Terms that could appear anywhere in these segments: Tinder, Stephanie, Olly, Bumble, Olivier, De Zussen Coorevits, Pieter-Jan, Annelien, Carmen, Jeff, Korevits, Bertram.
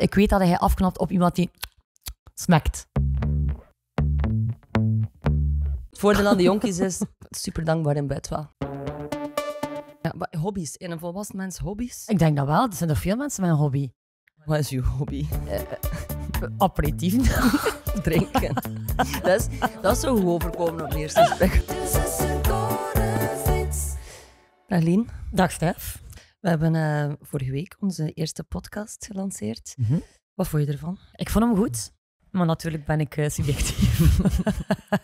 Ik weet dat hij afknapt op iemand die smakt. Het voordeel aan de jonkies is super dankbaar in bed wel. Ja, maar hobby's. In een volwassen mens hobby's? Ik denk dat wel. Er zijn nog veel mensen met een hobby. Wat is je hobby? Aperitief drinken. Dat is zo goed overkomen op de eerste gesprek. Annelien. Dag Stef. We hebben vorige week onze eerste podcast gelanceerd. Mm-hmm. Wat vond je ervan? Ik vond hem goed. Maar natuurlijk ben ik subjectief.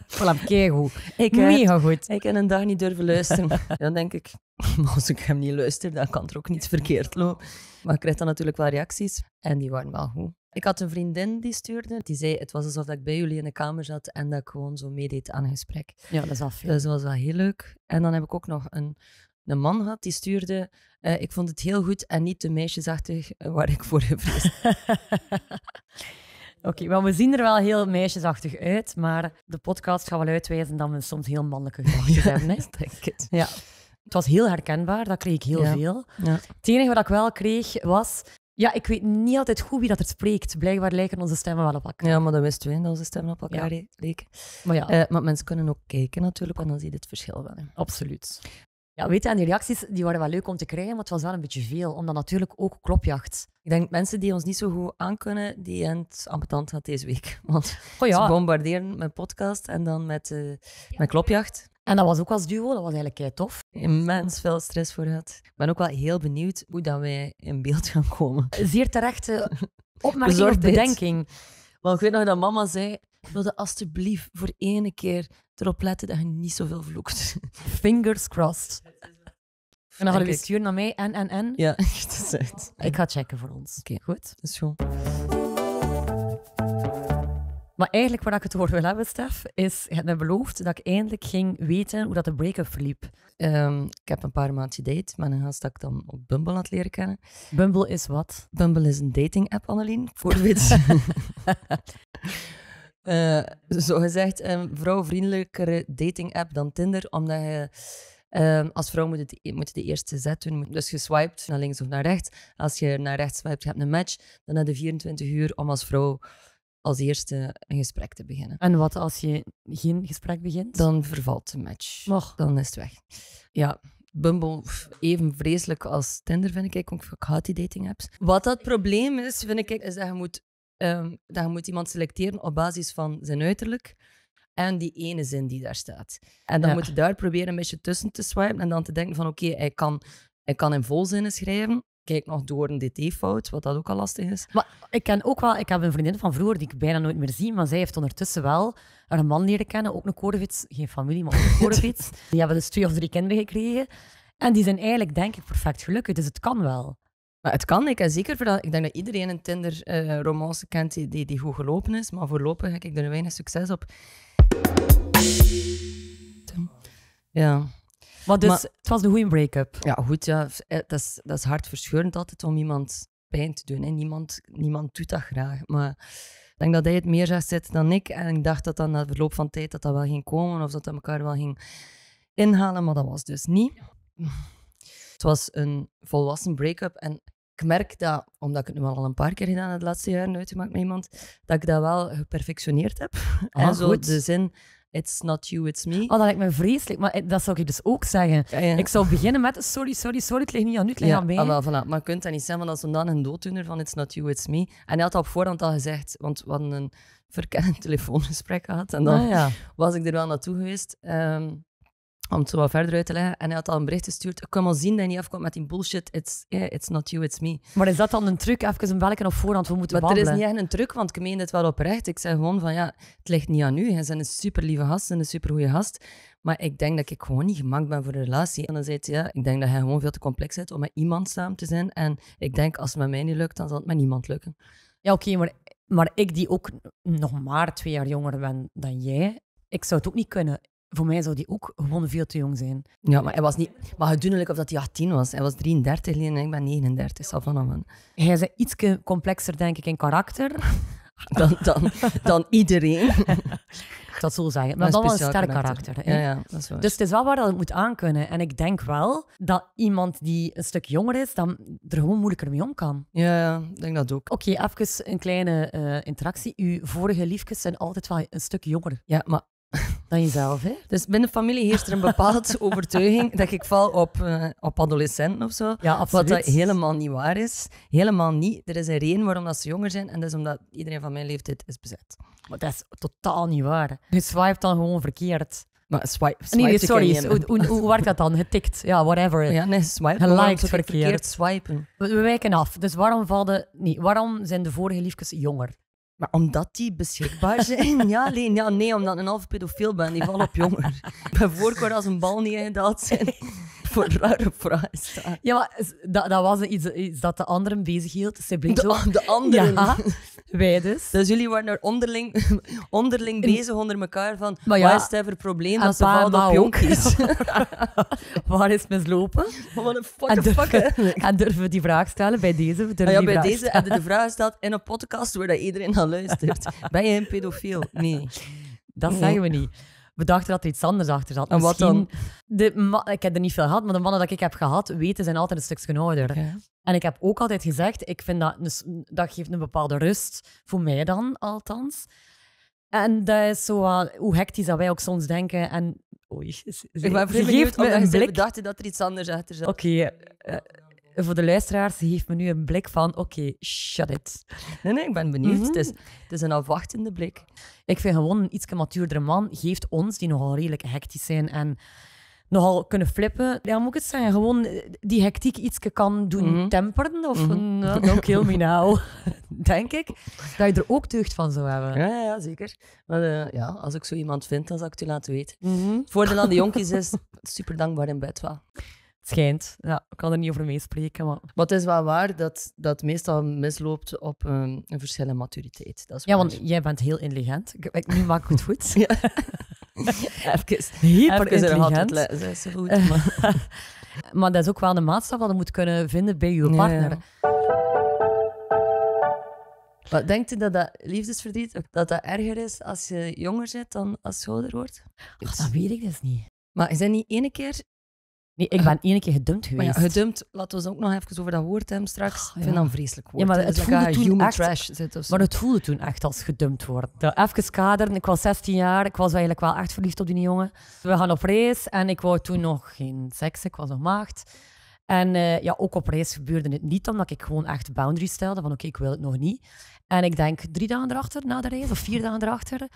Voilà, keigoed. Mega goed. Ik kan een dag niet durven luisteren. Dan denk ik, als ik hem niet luister, dan kan er ook niets verkeerd lopen. Maar ik krijg dan natuurlijk wel reacties. En die waren wel goed. Ik had een vriendin die stuurde. Die zei, het was alsof ik bij jullie in de kamer zat en dat ik gewoon zo meedeed aan een gesprek. Ja, dat is af. Ja. Dus dat was wel heel leuk. En dan heb ik ook nog een man gehad die stuurde, ik vond het heel goed en niet te meisjesachtig waar ik voor gevreesd. Oké, maar we zien er wel heel meisjesachtig uit, maar de podcast gaat wel uitwijzen dat we soms heel mannelijke gedachten hebben. Hè? Denk het. Ja. Het was heel herkenbaar, dat kreeg ik heel veel. Ja. Het enige wat ik wel kreeg was, ja, ik weet niet altijd goed wie dat er spreekt. Blijkbaar lijken onze stemmen wel op elkaar. Ja, maar dat wisten we, dat onze stemmen op elkaar leken. Maar mensen kunnen ook kijken natuurlijk, en dan zie je het verschil wel. Hè. Absoluut. Ja, weet je, en die reacties die waren wel leuk om te krijgen, maar het was wel een beetje veel, omdat natuurlijk ook klopjacht. Ik denk mensen die ons niet zo goed aankunnen, die zijn het ambetant had deze week. Want ze bombarderen met podcast en dan met klopjacht. En dat was ook als duo, dat was eigenlijk kei tof. Immens veel stress voor gehad. Ik ben ook wel heel benieuwd hoe dat wij in beeld gaan komen. Zeer terechte opmerking of bedenking. Want ik weet nog dat mama zei, ik wilde alsjeblieft voor één keer erop letten dat je niet zoveel vloekt. Fingers crossed. En dan hadden we sturen naar mij, en. Ja, het is uit. Ik ga checken voor ons. Oké, goed. Dat is goed. Maar eigenlijk waar ik het over wil hebben, Stef, is het me beloofd dat ik eindelijk ging weten hoe dat de break-up verliep. Ik heb een paar maanden gedate met een gast dat ik dan op Bumble had leren kennen. Bumble is wat? Bumble is een dating-app, Annelien. Voor wit. Zogezegd een vrouwvriendelijkere dating-app dan Tinder, omdat je als vrouw moet je de eerste zet doen. Dus je swiped naar links of naar rechts. Als je naar rechts swiped, je hebt een match. Dan heb je 24 uur om als vrouw als eerste een gesprek te beginnen. En wat als je geen gesprek begint? Dan vervalt de match. Dan is het weg. Ja, Bumble, even vreselijk als Tinder, vind ik. Ik haat die dating-apps. Wat dat probleem is, vind ik, is dat je moet iemand selecteren op basis van zijn uiterlijk en die ene zin die daar staat. En dan moet je daar proberen een beetje tussen te swipen en dan te denken van oké, hij kan in volzinnen schrijven. Kijk nog door een dt-fout, wat dat ook al lastig is. Maar ik heb een vriendin van vroeger die ik bijna nooit meer zie, maar zij heeft ondertussen wel een man leren kennen, ook een Korevits, geen familie, maar ook een Korevits. Die hebben dus 2 of 3 kinderen gekregen. En die zijn eigenlijk, denk ik, perfect gelukkig, dus het kan wel. Maar het kan, ik denk dat iedereen een Tinder-romance kent die goed gelopen is, maar voorlopig heb ik er weinig succes op. Ja. Maar het was een goede break-up. Ja, goed. Ja. Dat is hartverscheurend altijd om iemand pijn te doen. Hè. Niemand doet dat graag. Maar ik denk dat hij het meer zag zitten dan ik. En ik dacht dat dan na het verloop van tijd dat wel ging komen of dat dat elkaar wel ging inhalen, maar dat was dus niet. Het was een volwassen break-up en ik merk dat, omdat ik het nu al een paar keer gedaan heb de laatste jaren uitgemaakt met iemand, dat ik dat wel geperfectioneerd heb. En zo goed. De zin, it's not you, it's me. Oh, dat lijkt me vreselijk, maar dat zou ik dus ook zeggen. Ja. Ik zou beginnen met sorry, het ligt niet aan u, het ligt aan mij. Voilà. Maar je kunt dat niet zeggen, want dat is dan een dooddoener van it's not you, it's me. En hij had dat op voorhand al gezegd, want we hadden een verkennend telefoongesprek gehad en dan was ik er wel naartoe geweest. Om het zo wat verder uit te leggen. En hij had al een bericht gestuurd. Ik kan wel zien dat je niet afkomt met die bullshit. It's not you, it's me. Maar is dat dan een truc? Even een belletje op voorhand. We moeten babbelen. Er is niet echt een truc, want ik meen het wel oprecht. Ik zei gewoon van, het ligt niet aan u. Hij is een superlieve gast, een supergoeie gast. Maar ik denk dat ik gewoon niet gemaakt ben voor een relatie. En dan zei hij, ik denk dat hij gewoon veel te complex is om met iemand samen te zijn. En ik denk, als het met mij niet lukt, dan zal het met niemand lukken. Ja, oké, maar ik die ook nog maar 2 jaar jonger ben dan jij, ik zou het ook niet kunnen. Voor mij zou die ook gewoon veel te jong zijn. Ja, maar hij was niet... Maar gedoenlijk of dat hij 18 was. Hij was 33 en ik ben 39. Hij is iets complexer, denk ik, in karakter. dan iedereen. Dat zo zeggen. Maar dat was een sterk karakter. Ja, dat is waar. Dus het is wel waar dat het moet aankunnen. En ik denk wel dat iemand die een stuk jonger is, dan er gewoon moeilijker mee om kan. Ja, ik denk dat ook. Oké, even een kleine interactie. Uw vorige liefjes zijn altijd wel een stuk jonger. Ja, maar... dan jezelf, hè? Dus binnen familie heerst er een bepaalde overtuiging dat ik val op adolescenten of zo. Ja, absoluut. Wat dat helemaal niet waar is. Helemaal niet. Er is een reden waarom dat ze jonger zijn en dat is omdat iedereen van mijn leeftijd is bezet. Maar dat is totaal niet waar. Je swipt dan gewoon verkeerd. Maar nee, sorry. Hoe werkt dat dan? Getikt, ja, whatever. Ja, nee, swipen. Geliked verkeerd swipen. We wijken af. Dus waarom zijn de vorige liefjes jonger? Maar omdat die beschikbaar zijn? Ja, alleen, ja, nee, omdat ik een half pedofiel ben. Die vallen op jonger. Bij voorkeur als een bal niet ingedaald zijn. Voor rare vragen staan. Ja, maar dat was iets dat de anderen bezig hield. De anderen? Ja, wij dus. Dus jullie waren er onderling bezig onder elkaar van... Maar ja, waar is het even probleem dat ze vallen op jonkies? Waar is het mislopen? Maar wat een fuck. En durven die vraag stellen bij deze? Bij deze heb je de vraag gesteld in een podcast waar dat iedereen aan luistert. Ben je een pedofiel? Nee. Dat zeggen we niet. We dachten dat er iets anders achter zat. En wat dan? Ik heb er niet veel gehad, maar de mannen die ik heb gehad, weten, zijn altijd een stukje ouder. Okay. En ik heb ook altijd gezegd, ik vind dat geeft een bepaalde rust. Voor mij dan, althans. En dat is zo, hoe hectisch dat wij ook soms denken. En, oei, ze geeft me een blik. We dachten dat er iets anders achter zat. Oké. Voor de luisteraars geeft me nu een blik van... Oké, shut it. Nee, ik ben benieuwd. Mm-hmm. Het is een afwachtende blik. Ik vind gewoon een iets matuurdere man geeft ons, die nogal redelijk hectisch zijn en nogal kunnen flippen... Ja, moet ik het zeggen? Gewoon die hectiek iets kan doen temperen. Of don't kill me now. Denk ik. Dat je er ook deugd van zou hebben. Ja, zeker. Maar als ik zo iemand vind, dan zal ik het u laten weten. Mm-hmm. Voordeel aan de jonkies is super dankbaar in bed wel. Schijnt. Ja, ik kan er niet over meespreken. Maar het is wel waar dat meestal misloopt op een verschil in maturiteit. Dat is waar. Ja, want jij bent heel intelligent. Nu maak ik het goed. Ja. Even hyperintelligent. Maar dat is ook wel een maatstaf dat je moet kunnen vinden bij je partner. Ja. Wat denkt u dat liefdesverdriet dat erger is als je jonger bent dan als je ouder wordt? Ach, dat weet ik dus niet. Maar is dat niet ene keer... Nee, ik ben één keer gedumpt geweest. Maar ja, gedumpt, laten we ook nog even over dat woord hebben straks. Ik vind dat een vreselijk woord. Ja, maar het voelde toen echt, trash zit of zo. Maar het voelde toen echt als gedumpt worden. Even kaderen, ik was 16 jaar, ik was eigenlijk wel echt verliefd op die jongen. We gaan op reis en ik wou toen nog geen seks, ik was nog maagd. En ook op reis gebeurde het niet, omdat ik gewoon echt boundaries stelde van oké, ik wil het nog niet. En ik denk 3 dagen erachter, na de reis, of 4 dagen erachter,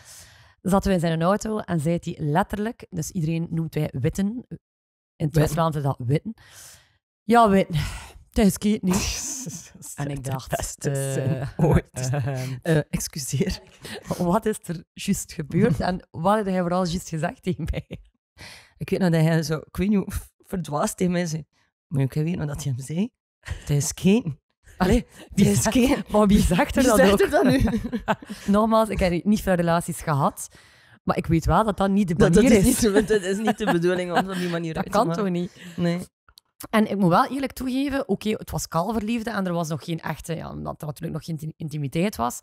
zaten we in zijn auto en zei hij letterlijk, dus iedereen noemt wij witten, in het West-Vlaams is dat witten. Ja, witten. Thuiskiet nu. En ik dacht... excuseer. Wat is er juist gebeurd? En wat heb jij vooral juist gezegd tegen mij? Ik weet nog dat hij zo... Ik weet niet hoe verdwaasd tegen mij zei. Maar ik weet nog dat hij hem zei. Thuiskiet. Allee, maar wie zegt er dat ook? Wie zegt er dat nu? Nogmaals, ik heb niet veel relaties gehad. Maar ik weet wel dat dat niet de manier is. Dat is niet de bedoeling om op die manier uit te maken. Dat kan toch niet? Nee. En ik moet wel eerlijk toegeven, oké, het was kalverliefde en er was nog geen echte, omdat er natuurlijk nog geen intimiteit was.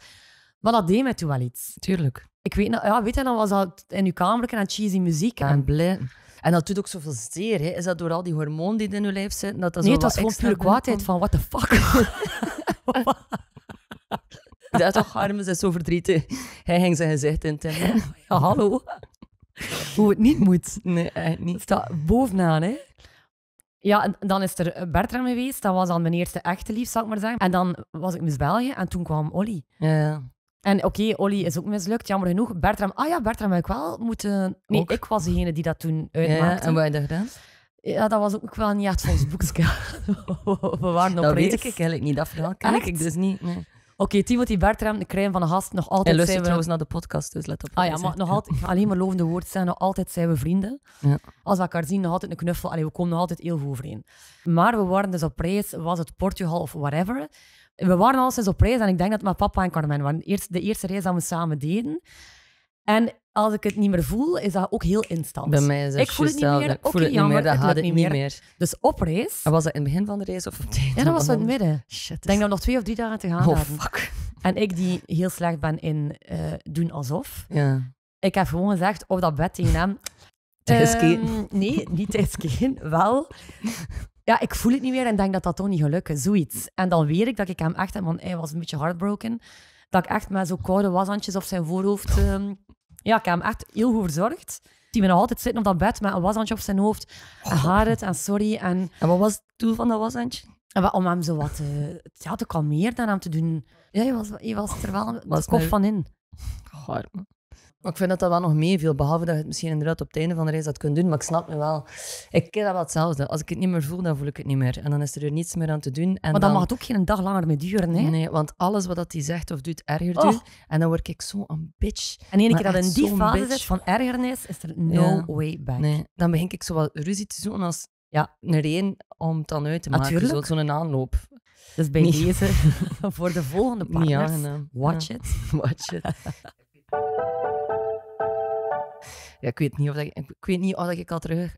Maar dat deed mij toen wel iets. Tuurlijk. Ik weet, dan was dat in uw kamer en cheesy muziek. En blij. En dat doet ook zoveel zeer, hè. Is dat door al die hormonen die in uw lijf zitten? Nee, het was gewoon pure kwaadheid van, what the fuck? Dat toch, Carmen, ze is zo verdrietig. Hij hangt zijn gezicht in. Ja, hallo. Hoe het niet moet. Nee, eigenlijk niet. Staat bovenaan, hè. Ja, en dan is er Bertram geweest. Dat was dan mijn eerste echte lief, zal ik maar zeggen. En dan was ik Miss België en toen kwam Olly. Ja. En oké, Olly is ook mislukt, jammer genoeg. Bertram, Bertram heb ik wel moeten... Nee, ook. Ik was degene die dat toen uitmaakte. Ja, en wat heb je gedaan? Ja, dat was ook wel niet echt volgens boekske. We waren op dat reis. Weet ik eigenlijk niet, dat verhaal ken ik dus niet. Nee. Oké, Timothy Bertram, de crème van de gast, nog altijd zijn we... Hij luistert naar de podcast, dus let op. Ja, maar nog altijd, alleen maar lovende woord zijn, nog altijd zijn we vrienden. Ja. Als we elkaar zien, nog altijd een knuffel. Allee, we komen nog altijd heel goed overeen. Maar we waren dus op reis, was het Portugal of whatever. We waren al sinds op reis en ik denk dat mijn papa en Carmen waren. De eerste reis dat we samen deden. En als ik het niet meer voel, is dat ook heel instant. Bij mij is dat ik voel het niet meer. Dus op reis... En was dat in het begin van de reis of op het einde? Ja, dat was in het midden. Ik denk dat we nog 2 of 3 dagen te gaan hadden. Oh, fuck. En ik die heel slecht ben in doen alsof. Ja. Ik heb gewoon gezegd op dat bed tegen hem... nee, niet tijdskeen. Wel... Ja, ik voel het niet meer en denk dat dat toch niet gaat lukken. Zoiets. En dan weet ik dat ik hem echt... Want hij was een beetje heartbroken. Dat ik echt met zo'n koude washandjes op zijn voorhoofd... ja, ik heb hem echt heel goed verzorgd. Die me nog altijd zitten op dat bed met een washandje op zijn hoofd. En haar het en sorry. En wat was het doel van dat washandje? Om hem zo wat ja, te kalmeren en hem te doen... Ja, je was er wel de kop van in. Gaar. Maar ik vind dat dat wel nog meeviel. Behalve dat je het misschien inderdaad op het einde van de reis had kunnen doen. Maar ik snap me wel. Ik ken dat wel hetzelfde. Als ik het niet meer voel, dan voel ik het niet meer. En dan is er niets meer aan te doen. En maar dan mag het ook geen dag langer mee duren, hè? Nee, want alles wat hij zegt of doet, ergert u. En dan word ik zo een bitch. En één keer dat in die fase zit van ergernis, is er no way back. Nee, dan begin ik zo wat ruzie te zoeken als een reden om het dan uit te maken. Zo'n aanloop. Dus bij deze, voor de volgende partners, watch it. Ja, ik weet niet of ik al terug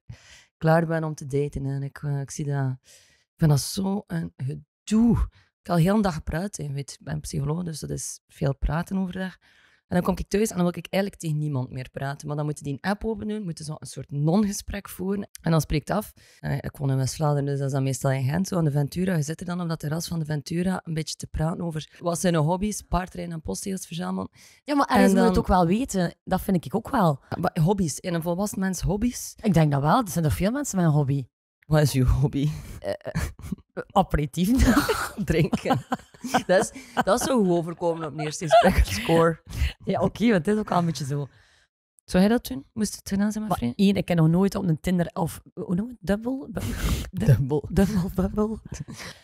klaar ben om te daten. En ik zie dat... Ik vind dat zo een gedoe. Ik kan heel een dag praten. Ik ben psycholoog, dus dat is veel praten overdag. En dan kom ik thuis en dan wil ik eigenlijk tegen niemand meer praten. Maar dan moet je die app open doen, moet je zo een soort non-gesprek voeren. En dan spreekt af. Ik woon in West-Vlaanderen, dus dat is dan meestal in Gent. Zo aan de Ventura. Je zit er dan op dat terras van de Ventura een beetje te praten over wat zijn hobby's, paardrijden en postzegels verzamelen. Ja, maar ergens moet je het ook wel weten. Dat vind ik ook wel. Maar hobby's. In een volwassen mens hobby's? Ik denk dat wel. Er zijn toch veel mensen met een hobby. Wat is je hobby? Aperitief drinken. dat is zo goed overkomen op een eerste gesprek. Score. Ja, oké, want het is ook al een beetje zo. Zou jij dat doen? Moest het gedaan zijn, maar vriend? Eén, ik heb nog nooit op een Tinder of... Hoe noem je het? Bumble.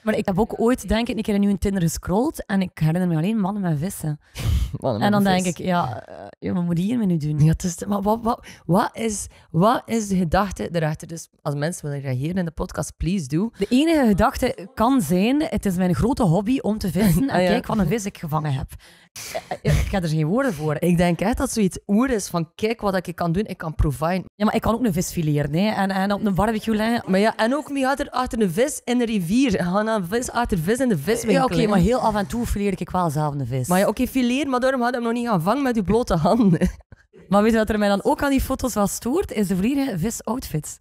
Maar ik heb ook ooit, denk ik, een keer in een Tinder gescrolld en ik herinner me alleen mannen met vissen. Denk ik, ja, wat moet je hiermee nu doen? Ja, maar wat is de gedachte erachter? Dus als mensen willen reageren in de podcast, please do. De enige gedachte kan zijn, het is mijn grote hobby om te vissen en kijk wat een vis ik gevangen heb. Ik heb er geen woorden voor. Ik denk echt dat zoiets oer is van kijk wat ik kan doen, ik kan providen. Ja, maar ik kan ook een vis fileren en op een barbecue leggen. Maar ja, en ook wie gaat er achter een vis in de rivier? Gaan naar een vis achter vis in de viswinkel. Ja, oké, maar heel af en toe fileer ik wel zelf een vis. Maar ja, oké, fileer, maar daarom had je hem nog niet gaan vangen met je blote handen. Maar weet je wat er mij dan ook aan die foto's wel stoort? Is de vliegende visoutfits.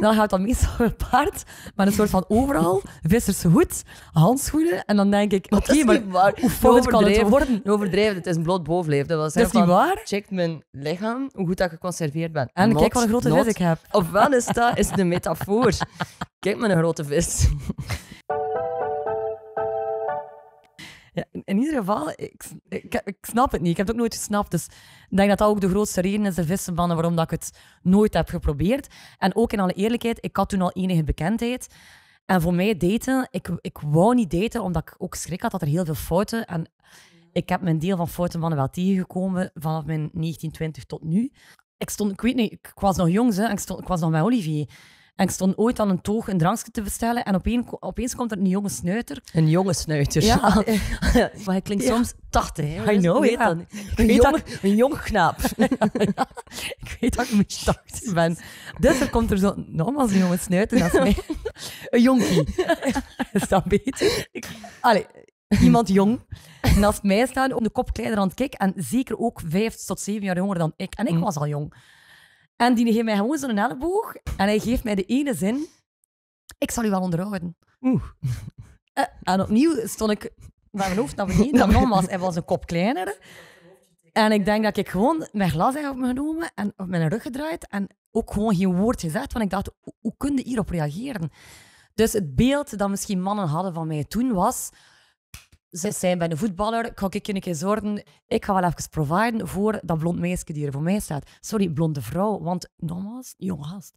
Dan gaat dat meestal gepaard met een soort van overal, vissershoed, handschoenen. En dan denk ik, oké, maar hoe fout kan het worden? Overdreven, het is een bloot bovenleef. Dat is niet waar. Check mijn lichaam, hoe goed dat ik geconserveerd ben. En kijk wat een grote vis ik heb. Ofwel is dat de metafoor. Kijk mijn grote vis. Ja, in ieder geval, ik snap het niet. Ik heb het ook nooit gesnapt. Dus ik denk dat dat ook de grootste reden is, de vissenbannen, waarom dat ik het nooit heb geprobeerd. En ook in alle eerlijkheid, ik had toen al enige bekendheid. En voor mij daten, ik wou niet daten, omdat ik ook schrik had dat er heel veel fouten... En ik heb mijn deel van foutenmannen wel tegengekomen, vanaf mijn 1920 tot nu. Ik was nog jong, hè, en ik was nog met Olivier. En ik stond ooit aan een toog een drankje te bestellen en opeens komt er een jonge snuiter. Een jonge snuiter? Ja. Maar hij klinkt soms 80, hè? I know, ja. Een jonge knaap. Ja. Ik weet dat ik een beetje 80 ben. Dus er komt er zo... Nogmaals een jonge snuiter, dat is mij. Een jonkie. Is dat beter? Allee, iemand jong. Naast mij staan op de kop kleiner aan het kijken. En zeker ook 5 tot 7 jaar jonger dan ik. En ik was al jong. En die geeft mij gewoon zo'n elleboog. En hij geeft mij de ene zin. Ik zal u wel onderhouden. Oeh. En opnieuw stond ik met mijn hoofd naar beneden. Nogmaals, hij was een kop kleiner. En ik denk dat ik gewoon mijn glas heb op me genomen en op mijn rug gedraaid. En ook gewoon geen woord gezegd. Want ik dacht, hoe kun je hierop reageren? Dus het beeld dat misschien mannen hadden van mij toen was... Ze zijn bij een voetballer, ik ga een keer zorgen. Ik ga wel even providen voor dat blond meisje die er voor mij staat. Sorry, blonde vrouw, want nogmaals, jong gast.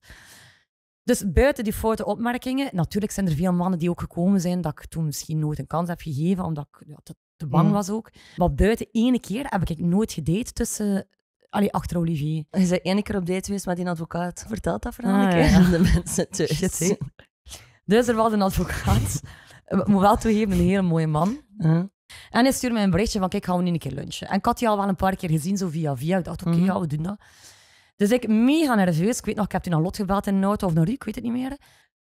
Dus buiten die foute opmerkingen, natuurlijk zijn er veel mannen die ook gekomen zijn dat ik toen misschien nooit een kans heb gegeven, omdat ik te bang was ook. Maar buiten ene keer heb ik nooit gedate tussen... achter Olivier. Je bent één keer op date geweest met die advocaat. Vertel dat verhaal een keer aan de mensen thuis. Shit, dus er was een advocaat... Ik moet wel toegeven, een hele mooie man. En hij stuurde mij een berichtje van, kijk, gaan we nu een keer lunchen. En ik had die al wel een paar keer gezien, zo via via. Ik dacht, oké, ja, we doen dat. Dus ik mega nerveus. Ik weet nog, ik heb toen aan Lot gebeld in de auto of naar u, ik weet het niet meer.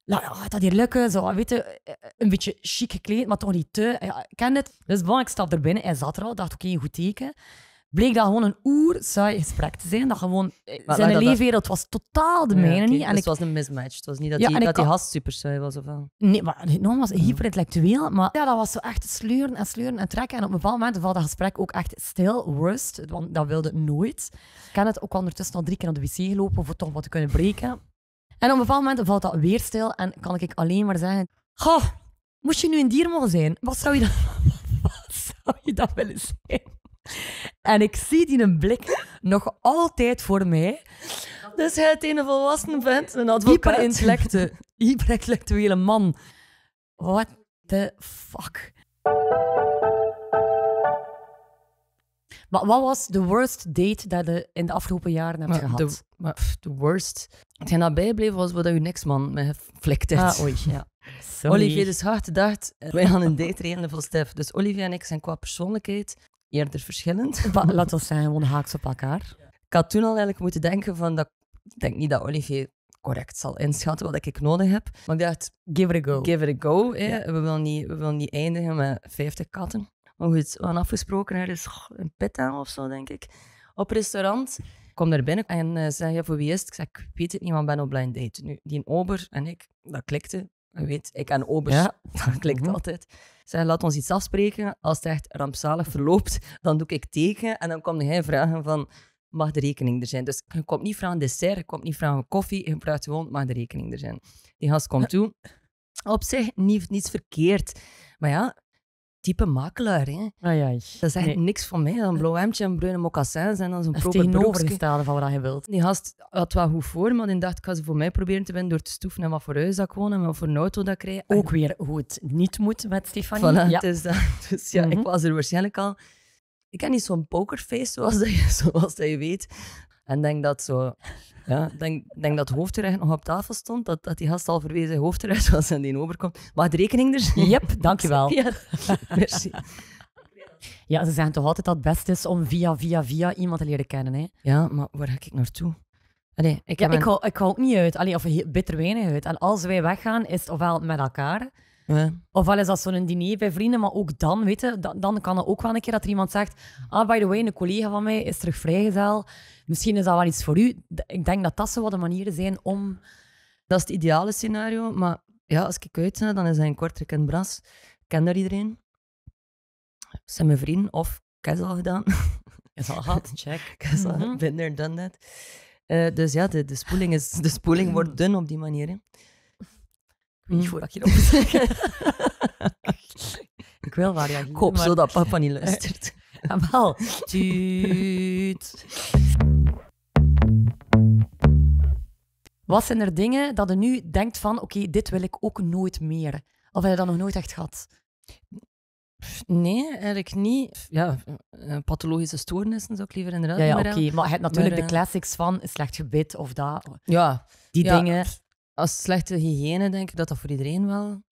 nou ja, gaat dat hier lukken? Zo, weet je, een beetje chic gekleed, maar toch niet te. Ja, ik ken het. Dus bon, ik stap er binnen. Hij zat er al. Dacht, oké, goed teken. Bleek dat gewoon een saai gesprek te zijn. Dat gewoon, zijn leefwereld was totaal de mijne niet. En dus het was een mismatch. Het was niet dat die gast super saai was of wel. Nee, maar het was hyperintellectueel. Maar ja, dat was zo echt sleuren en trekken. En op een bepaald moment valt dat gesprek ook echt stil, worst. Want dat wilde nooit. Ik ken het ook ondertussen al 3 keer op de wc gelopen voor toch wat te kunnen breken. En op een bepaald moment valt dat weer stil. En kan ik alleen maar zeggen... Goh, moest je nu een dier mogen zijn? Wat zou je dat willen zijn? En ik zie die een blik nog altijd voor mij. Dus hij is een volwassen vent, een hyperintellectuele man. What the fuck? Maar wat was de worst date dat je in de afgelopen jaren hebt gehad? De worst. Hetgeen dat bijbleef was wat je niksman me geflikt heeft. Ah, oei, ja. Olivier dus hard gedacht, wij gaan een date regelen voor Stef. Dus Olivier en ik zijn qua persoonlijkheid eerder verschillend. Laten we zeggen, gewoon haaks op elkaar. Ik had toen al eigenlijk moeten denken van, ik denk niet dat Olivier correct zal inschatten wat ik nodig heb. Maar ik dacht, give it a go. Give it a go. Yeah. We willen niet eindigen met 50 katten. Maar goed, we hadden afgesproken, er is een pit aan of zo, denk ik. Op restaurant. Ik kom daar binnen en zeg, ja, voor wie is het? Ik zeg, ik weet het niet, want ik ben op blind date. Nu, die ober en ik, dat klikte. Je weet, ik en obers, dat klikt altijd. Zeg, laat ons iets afspreken. Als het echt rampzalig verloopt, dan doe ik teken. En dan komt hij vragen van, mag de rekening er zijn? Dus je komt niet vragen dessert, je komt niet vragen koffie. Je vraagt gewoon, mag de rekening er zijn? Die gast komt toe. Op zich niets verkeerd. Maar ja, type makelaar. Hè? Ai. Dat is echt niks van mij. Een blauw hemdje en bruine mocassins en dan zo'n proper broekje. Tegenovergestelde van wat je wilt. Die gast had wel goed voor, maar die dacht, ik ga ze voor mij proberen te winnen door te stoeven en wat voor huis dat ik woon en wat voor een auto dat ik krijg. Ook weer hoe het niet moet met Stefanie. Voilà, ja. Dus ja, ik was er waarschijnlijk al... Ik heb niet zo'n pokerface zoals dat je weet. En denk dat zo... Ja, denk dat het hoofdgerecht nog op tafel stond, dat die gast al verwezen hoofdgerecht was en die overkomt. Maar de rekening er? Yep, dankjewel. Ja, merci. Ja, ze zeggen toch altijd dat het best is om via iemand te leren kennen. Hè? Ja, maar waar ga ik naartoe? Allee, ik hou ook niet uit, of bitter weinig uit. En als wij weggaan, is het ofwel met elkaar, ofwel is dat zo'n diner bij vrienden, maar ook dan, weet je, dan kan het ook wel een keer dat er iemand zegt, ah, by the way, een collega van mij is terug vrijgezel, misschien is dat wel iets voor u. Ik denk dat zo wat de manieren zijn om... Dat is het ideale scenario, maar ja, als ik uitzend, dan is hij een kortrek en bras. Ik ken daar iedereen. Dat zijn mijn vrienden, of ik heb het al gedaan. Is al gehad, check. Ik heb al been there, done that. Dus ja, de spoeling wordt dun op die manier, hè. Niet voordat ik hierop zeg. Ik wil waar jij... Ik hoop zo dat papa niet luistert. Jawel. Tuut. Wat zijn er dingen dat je nu denkt van... Oké, dit wil ik ook nooit meer. Of heb je dat nog nooit echt gehad? Nee, eigenlijk niet. Ja, pathologische stoornissen zou ik liever inderdaad. Ja, oké. Maar je hebt natuurlijk de classics van slecht gebit of dat. Ja. Die dingen... Als slechte hygiëne, denk ik dat voor iedereen wel...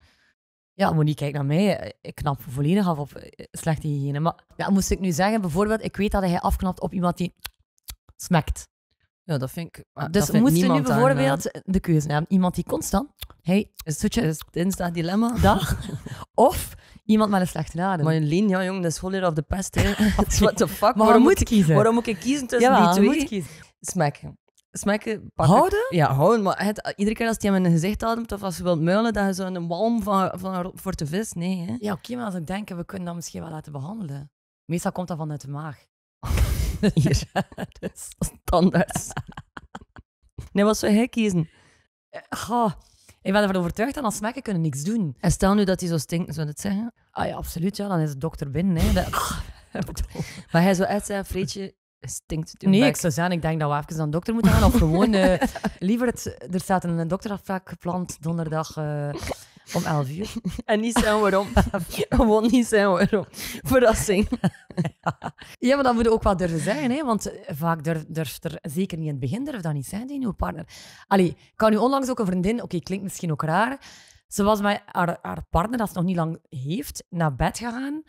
Ja, Monique, kijk naar mij. Ik knap volledig af op slechte hygiëne. Maar ja, moest ik nu zeggen, bijvoorbeeld, ik weet dat hij afknapt op iemand die smekt. Ja, dat vind ik... Dus moest je nu bijvoorbeeld de keuze hebben. Iemand die constant... Hey, is het Insta-dilemma? Dag. Of iemand met een slechte adem. Maar Lien, ja jong, dat is whole year of the pest. What the fuck? Maar waarom moet ik kiezen? Waarom moet ik kiezen tussen die twee? Smekken. Smekken, pakken. Houden? Ja, houden. Maar iedere keer als je hem in een gezicht ademt of als je wilt muilen, dat je zo'n walm van voor de vis. Nee, hè? Ja, oké, maar als ik denk, we kunnen dat misschien wel laten behandelen. Meestal komt dat vanuit de maag. Hier. Dus. Standaard. Nee, wat zou jij kiezen? Ik ben ervan overtuigd dat als smekken kunnen niks doen. En stel nu dat hij zo stinkt, zou je het zeggen? Ah ja, absoluut. Ja, dan is de dokter binnen. Hè. Maar hij zou echt zeggen, Freetje... Stinkt nee, ik zou zeggen, ik denk dat we even naar een dokter moeten gaan. Of gewoon, liever, er staat een dokterafspraak gepland donderdag om 11 uur. En niet zijn waarom. Gewoon niet zijn waarom. Verrassing. Ja, maar dat moet je ook wel durven zeggen. Hè? Want vaak durft er, zeker niet in het begin, durft dat niet zijn, die nieuwe partner. Allee, ik kan nu onlangs ook een vriendin, klinkt misschien ook raar. Ze was met haar partner, dat ze nog niet lang heeft, naar bed gegaan.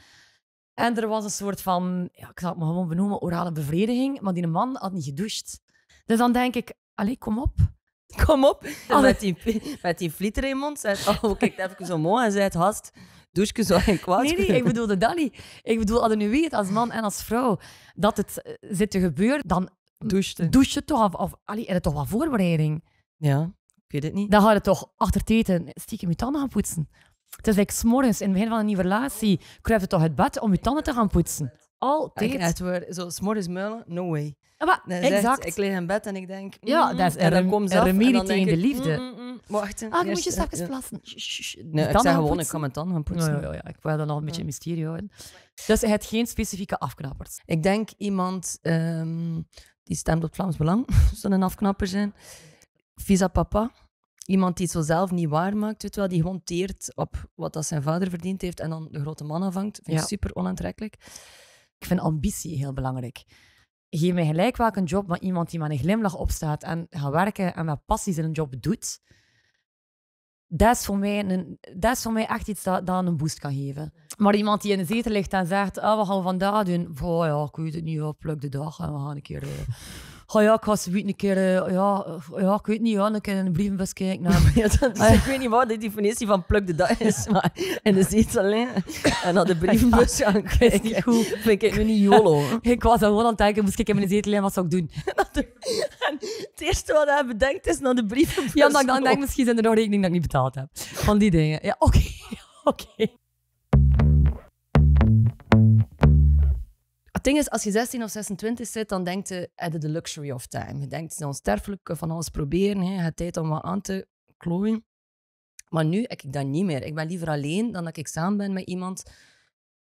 En er was een soort van, ja, ik zal het maar gewoon benoemen, orale bevrediging. Maar die man had niet gedoucht. Dus dan denk ik, allee, kom op. kom op. En met die flieter in je mond. Zei, oh, kijk even omhoog. En zei het hast. Douche zo en kwaad. Nee, ik bedoelde dat niet. Ik bedoel, als je nu weet, als man en als vrouw, dat het zit te gebeuren, dan douche je toch. Of allee, er is toch wat voorbereiding. Ja, ik weet het niet. Dan ga je toch achter het eten stiekem je tanden gaan poetsen. Het is like 's morgens in het begin van een nieuwe relatie, kruipt je toch uit bed om je tanden te gaan poetsen. Altijd. Echt waar, zo 's morgens muilen, no way. Maar, exact. Ik lig in bed en ik denk... Ja, dat is een remedie tegen de liefde. Ik moet je zachtjes plassen. Nee, ik zeg gewoon, ik kan mijn tanden gaan poetsen. Ja, ik wil dan nog een beetje mysterie houden. Dus je hebt geen specifieke afknappers. Ik denk iemand die stemt op Vlaams Belang, zou een afknapper zijn. Visa papa. Iemand die het zo zelf niet waar maakt, weet wel, die gewoon teert op wat dat zijn vader verdiend heeft en dan de grote man aanvangt. Vind ik super onaantrekkelijk. Ik vind ambitie heel belangrijk. Geef mij gelijk welk een job, maar iemand die met een glimlach opstaat en gaat werken en met passie zijn job doet, dat is voor mij echt iets dat een boost kan geven. Maar iemand die in de zetel ligt en zegt, oh, wat gaan we vandaag doen? Oh ja, ik weet het niet, pluk de dag en we gaan een keer... Oh ja, ik ga zoiets een keer... ja, ik weet niet, een keer in de brievenbus kijken. Ik weet niet wat de definitie van pluk de dag is, maar in de zetel alleen en naar de brievenbus gaan kijken. Niet goed. Vind ik nu niet YOLO. Ik was gewoon aan het denken, moest ik in mijn zetel en wat zou ik doen? En het eerste wat hij bedenkt is naar de brievenbus. Ja, maar dan denk ik, misschien zijn er nog rekening dat ik niet betaald heb. Van die dingen. Ja, oké. Het ding is, als je 16 of 26 zit, dan denk je the luxury of time. Je denkt, het is onsterfelijk, van alles proberen. Je hebt tijd om wat aan te klooien. Maar nu heb ik dat niet meer. Ik ben liever alleen dan dat ik samen ben met iemand.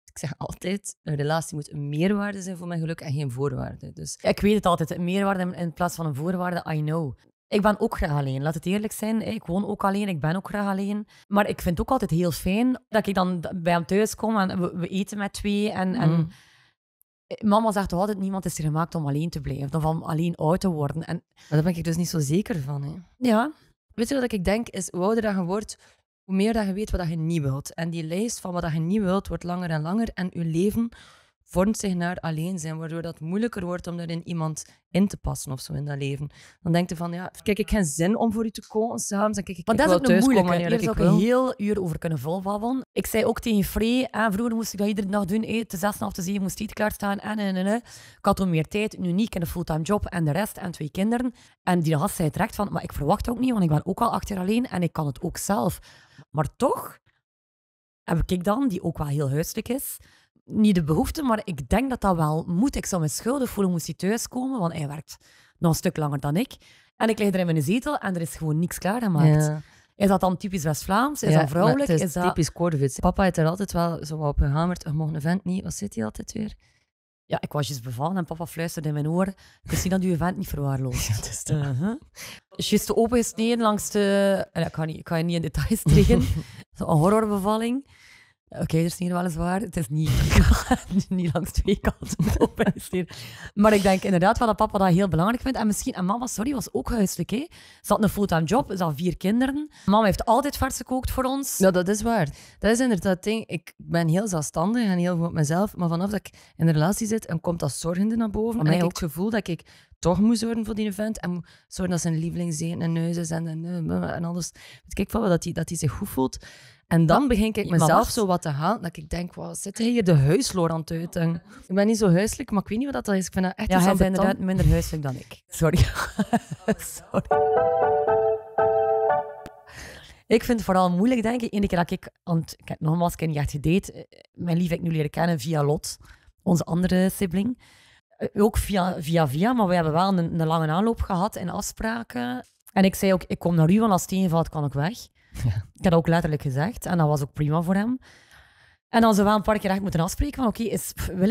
Ik zeg altijd, een relatie moet een meerwaarde zijn voor mijn geluk en geen voorwaarde. Dus... Ik weet het altijd, een meerwaarde in plaats van een voorwaarde, I know. Ik ben ook graag alleen, laat het eerlijk zijn. Ik woon ook alleen, ik ben ook graag alleen. Maar ik vind het ook altijd heel fijn dat ik dan bij hem thuis kom en we eten met twee en mama zegt toch altijd, niemand is er gemaakt om alleen te blijven, of om alleen oud te worden. En... Daar ben ik dus niet zo zeker van. Hè. Ja. Weet je wat ik denk? Is, hoe ouder dat je wordt, hoe meer dat je weet wat je niet wilt. En die lijst van wat je niet wilt, wordt langer en langer. En je leven vormt zich naar alleen zijn, waardoor dat moeilijker wordt om daarin iemand in te passen of zo in dat leven. Dan denk je van, ja, kijk, ik heb geen zin om voor u te komen samen. Maar dat is ook een moeilijke. Hier zou ik een heel uur over kunnen volbabbelen. Ik zei ook tegen Free, vroeger moest ik dat iedere dag doen, te 6 of te 7 moest eten klaarstaan en. Ik had toen meer tijd, nu niet, ik heb een fulltime job en de rest en 2 kinderen. En die gast zei terecht van, maar ik verwacht ook niet, want ik ben ook al 8 jaar alleen en ik kan het ook zelf. Maar toch heb ik dan, die ook wel heel huiselijk is, niet de behoefte, maar ik denk dat dat wel moet. Ik zou me schuldig voelen, moest hij thuiskomen, want hij werkt nog een stuk langer dan ik. En ik lig er in mijn zetel en er is gewoon niks klaargemaakt. Ja. Is dat dan typisch West-Vlaams? Is dat vrouwelijk? Het is dat... typisch Kordovits. Papa heeft er altijd wel zo op gehamerd. Je mocht een vent niet. Wat zit hij altijd weer? Ja, ik was juist bevallen en papa fluisterde in mijn oor. Het is niet dat je event niet verwaarloost. Ja, dat is dat. Juist de opengesneden langs de... Ik ga je niet in details treden. Een horrorbevalling. Oké, dat is niet weliswaar. Het is niet langs 2 kanten open. Maar ik denk inderdaad wel dat papa dat heel belangrijk vindt. En misschien, en mama, sorry, was ook huiselijk. Hè? Ze had een fulltime job, ze had 4 kinderen. Mama heeft altijd vers gekookt voor ons. Ja, dat is waar. Dat is inderdaad het ding. Ik ben heel zelfstandig en heel goed op mezelf. Maar vanaf dat ik in een relatie zit, dan komt dat zorgende naar boven. En ik heb het gevoel dat ik toch moet zorgen voor die vent. En moet zorgen dat zijn lievelingseten en neus is en alles. Kijk, dat hij zich goed voelt. En dan begin ik mezelf zo wat te halen. Dat ik denk, wow, zit hij hier de huisloor aan het uiten? Ik ben niet zo huiselijk, maar ik weet niet wat dat is. Ik vind dat echt ja, hij is inderdaad minder huiselijk dan ik. Sorry. Ik vind het vooral moeilijk, denk ik. Eén keer dat ik... Want ik heb nogmaals een keer niet echt gedate. Mijn lief heb ik nu leren kennen via Lot. Onze andere sibling. Ook via. Maar we hebben wel een lange aanloop gehad in afspraken. En ik zei ook, ik kom naar u, want als het tegenvalt kan ik weg. Ja. Ik had dat ook letterlijk gezegd en dat was ook prima voor hem. En dan zou wel een paar keer echt moeten afspreken van oké, wil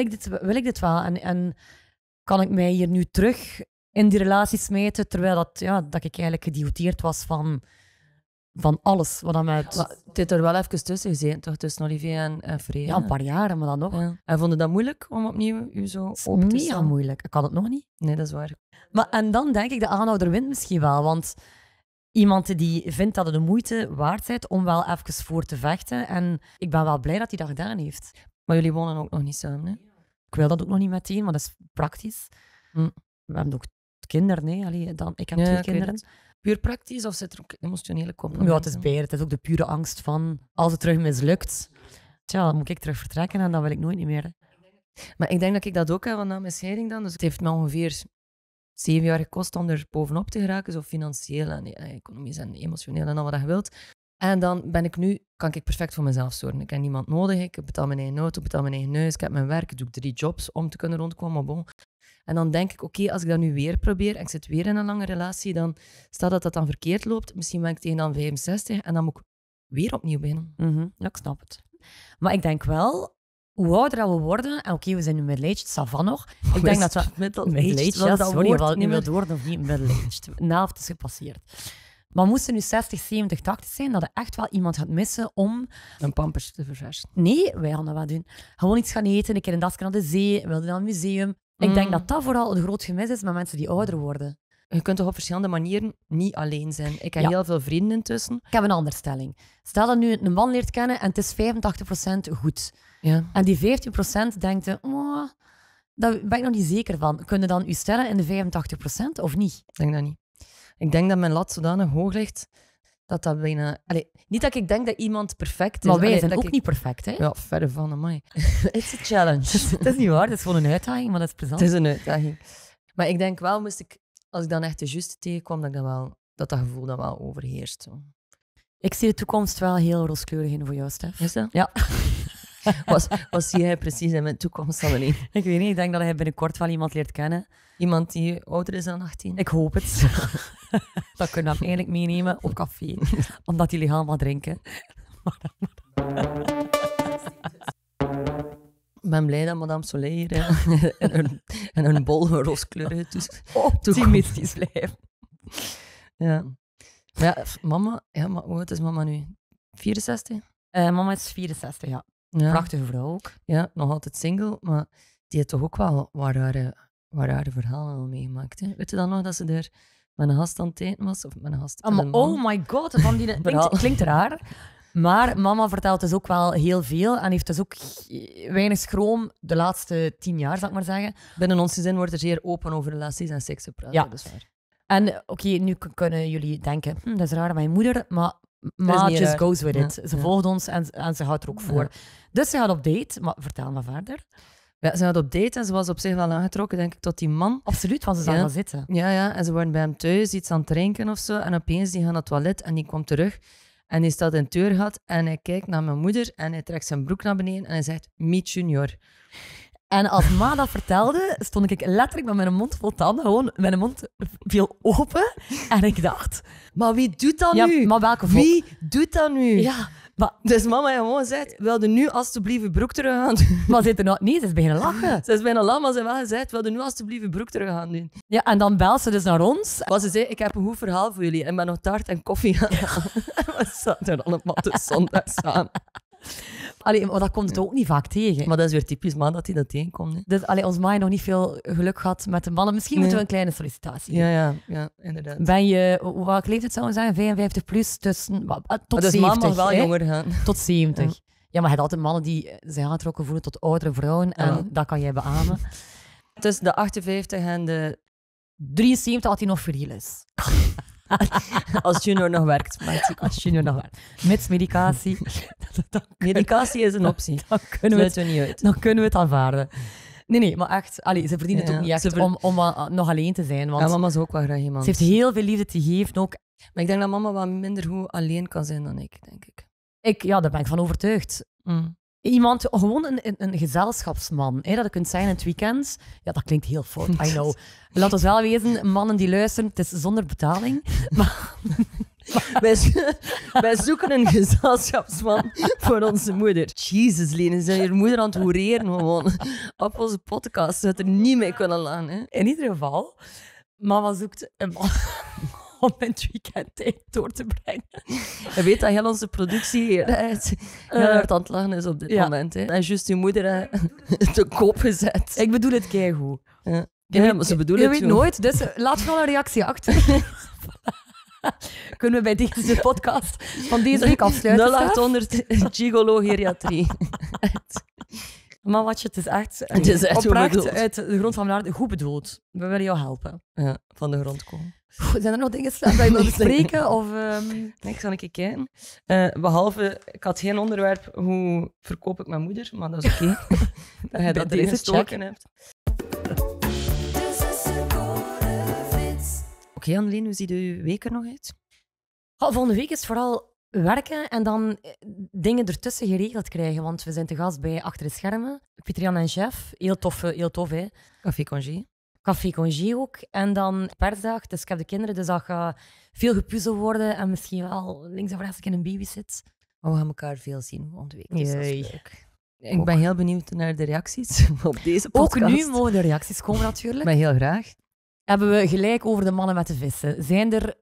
ik dit wel? En kan ik mij hier nu terug in die relatie smijten, terwijl dat ik eigenlijk gedioteerd was van alles. Wat dan met... Maar het heeft er wel even tussen gezeten, toch? Tussen Olivier en Free. Ja, een paar jaren, maar dan nog. Ja. En vond je dat moeilijk om opnieuw u zo op te staan? Niet moeilijk. Ik had het nog niet. Nee, dat is waar. Maar, en dan denk ik, de aanhouder wint misschien wel, want... Iemand die vindt dat het de moeite waard is om wel even voor te vechten. En ik ben wel blij dat hij dat gedaan heeft. Maar jullie wonen ook nog niet samen, hè? Ik wil dat ook nog niet meteen, maar dat is praktisch. We hebben ook kinderen, hè? Allee, ik heb 2 kinderen. puur praktisch of zit er ook emotionele koppelingen? Ja, het is beide. Het is ook de pure angst van als het terug mislukt, tja, dan moet ik terug vertrekken en dan wil ik nooit niet meer. Hè. Maar ik denk dat ik dat ook heb na mijn scheiding dan. Dus het heeft me ongeveer 7 jaar gekost om er bovenop te geraken, zo financieel en economisch en emotioneel en al wat je wilt. En dan ben ik nu, kan ik perfect voor mezelf zorgen. Ik heb niemand nodig, ik betaal mijn eigen auto, ik betaal mijn eigen huis, ik heb mijn werk, ik doe 3 jobs om te kunnen rondkomen. Maar bon. En dan denk ik, oké, als ik dat nu weer probeer en ik zit weer in een lange relatie, dan stel dat dat dan verkeerd loopt, misschien ben ik tegen dan 65 en dan moet ik weer opnieuw beginnen. Mm-hmm. Ja, ik snap het. Maar ik denk wel, hoe ouder we worden, en oké, we zijn nu middle-aged, savant nog. Ik denk dat we middle-aged, ja, dat sorry, woord niet meer worden of niet middle-aged. De helft is gepasseerd. Maar moesten nu 60, 70, 80 zijn, dat er echt wel iemand gaat missen om... een pampers te verversen. Nee, wij gaan dat wel doen. Gewoon iets gaan eten, een keer een dasje naar de zee, wilde naar een museum. Ik denk dat dat vooral een groot gemis is met mensen die ouder worden. Je kunt toch op verschillende manieren niet alleen zijn. Ik heb heel veel vrienden intussen. Ik heb een andere stelling. Stel dat nu een man leert kennen en het is 85% goed. Ja. En die 15% denkt, oh, daar ben ik nog niet zeker van. Kunnen dan u stellen in de 85% of niet? Ik denk dat niet. Ik denk dat mijn lat zodanig hoog ligt dat dat bijna... Allee, niet dat ik denk dat iemand perfect is. Maar wij zijn ook niet perfect, hè? Ja, verre van, amai. It's a challenge. Dat is niet waar, dat is gewoon een uitdaging, maar dat is plezant. Het is een uitdaging. Maar ik denk wel, moest ik, als ik dan echt de juiste tegenkwam, dat gevoel dan wel overheerst. Zo. Ik zie de toekomst wel heel rooskleurig in voor jou, Stef. Is dat? Ja. Wat zie jij precies in mijn toekomst, Annelien? Ik weet niet, ik denk dat hij binnenkort wel iemand leert kennen. Iemand die ouder is dan 18? Ik hoop het. Dat kunnen we hem eigenlijk meenemen op café. Omdat hij legaal mag drinken. Ik ben blij dat madame Soleil hier en een bol rooskleurig optimistisch blijft. Ja. Ja, mama, hoe oud is mama nu? 64? Mama is 64, ja. Ja. Prachtige vrouw ook. Ja, nog altijd single, maar die heeft toch ook wel wat rare verhalen al meegemaakt. Hè? Weet je dan nog dat ze daar met een gast aan het eten was? Of met een gast aan oh my god, van die klinkt raar. Maar mama vertelt dus ook wel heel veel en heeft dus ook weinig schroom de laatste 10 jaar, zal ik maar zeggen. Binnen ons gezin wordt er zeer open over relaties en seks gepraat. Ja. Dus en oké, nu kunnen jullie denken, dat is raar aan mijn moeder, maar... Maar just goes with it. Ja, ze volgt ons en ze houdt er ook voor. Ja. Dus ze gaat op date, maar vertel maar verder. Ja, ze gaat op date en ze was op zich wel aangetrokken, denk ik, tot die man. Absoluut, want ze zag wel zitten. Ja, ja, en ze waren bij hem thuis, iets aan het drinken of zo. En opeens, die gaat naar het toilet en die komt terug. En die staat in het deurgat en hij kijkt naar mijn moeder en hij trekt zijn broek naar beneden en hij zegt, meet junior. En als ma dat vertelde, stond ik letterlijk met mijn mond vol tanden. Gewoon, mijn mond viel open. En ik dacht... Maar wie doet dat nu? Maar welke wie doet dat nu? Ja, maar... Dus mama heeft gewoon gezegd, wilde nu alstublieft broek terug gaan doen? Maar ze nou... Nee, ze is beginnen lachen. Ze is bijna lachen, maar ze heeft wel gezegd, wilde nu alstublieft broek terug gaan doen? Ja, en dan belt ze dus naar ons. Maar ze zei, ik heb een goed verhaal voor jullie. En ben nog taart en koffie gaan halen. We zaten allemaal de zondag samen. Allee, maar dat komt het ook niet vaak tegen. Maar dat is weer typisch man dat hij dat tegenkomt. Hè. Dus allee, ons ma heeft nog niet veel geluk gehad met de mannen. Misschien moeten we een kleine sollicitatie doen. Ja, inderdaad. Ben je, welke leeftijd zou je zeggen? 55 plus tussen, tot dus 70. Dus ma mag wel jonger gaan. Tot 70. Ja, maar je hebt altijd mannen die zich aangetrokken voelen tot oudere vrouwen. En dat kan jij beamen. Tussen de 58 en de 73 had hij nog verhielens. Als junior nog werkt. Als junior nog werkt. Mits medicatie. Medicatie is een optie. Dan kunnen we het niet uit. Dan kunnen we het aanvaarden. Nee, maar echt. Allee, ze verdienen het ook niet echt om nog alleen te zijn. Want ja, mama is ook wel graag iemand. Ze heeft heel veel liefde te geven ook. Maar ik denk dat mama wat minder goed alleen kan zijn dan ik, denk ik. Ja, daar ben ik van overtuigd. Iemand, gewoon een gezelschapsman. Hè, dat je kunt zijn in het weekend. Ja, dat klinkt heel fout, I know. Laat ons wel wezen, mannen die luisteren, het is zonder betaling. Wij zoeken een gezelschapsman voor onze moeder. Jezus, Lene, zijn je moeder aan het hoereren gewoon. Op onze podcast, ze had er niet mee kunnen laten. Hè. In ieder geval, mama zoekt een man om het weekend door te brengen. Je weet dat heel onze productie heel hard aan het lachen is op dit moment. Hè. En juist je moeder te koop gezet. Ik bedoel het keigoed. Ja, maar ze bedoelen het, je weet nooit, dus laat gewoon een reactie achter. Kunnen we bij deze podcast van deze week afsluiten? 0800 Gigolo Geriatrie. Maar wat je, het is echt oprecht uit de grond van mijn hart, goed bedoeld. We willen jou helpen. Ja, van de grond komen. Goed, zijn er nog dingen staan dat je wilt bespreken? Of, nee, ik zal een keer kijken. Behalve, ik had geen onderwerp, hoe verkoop ik mijn moeder? Maar dat is oké. Dat je dat erin gestoken hebt. Oké, Annelien, hoe ziet uw week er nog uit? Oh, volgende week is vooral werken en dan dingen ertussen geregeld krijgen. Want we zijn te gast bij Achter de Schermen. Pieter-Jan en Jeff. Heel tof, hè? Café Congé ook. En dan persdag. Dus ik heb de kinderen, dus dat gaat veel gepuzzel worden. En misschien wel links en rechts in een babysit. Maar we gaan elkaar veel zien volgende week. Dus dat is leuk. Ik ben heel benieuwd naar de reacties op deze podcast. Ook nu mogen de reacties komen natuurlijk. Maar heel graag. Hebben we gelijk over de mannen met de vissen. Zijn er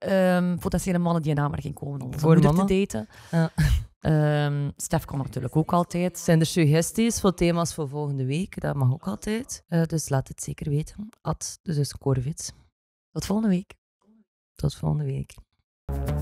potentiële mannen die in aanmerking komen om voor moeder te daten? Ja. Stef kan natuurlijk ook altijd. Zijn er suggesties voor thema's voor volgende week? Dat mag ook altijd. Dus laat het zeker weten. @deZusKorvits. Tot volgende week.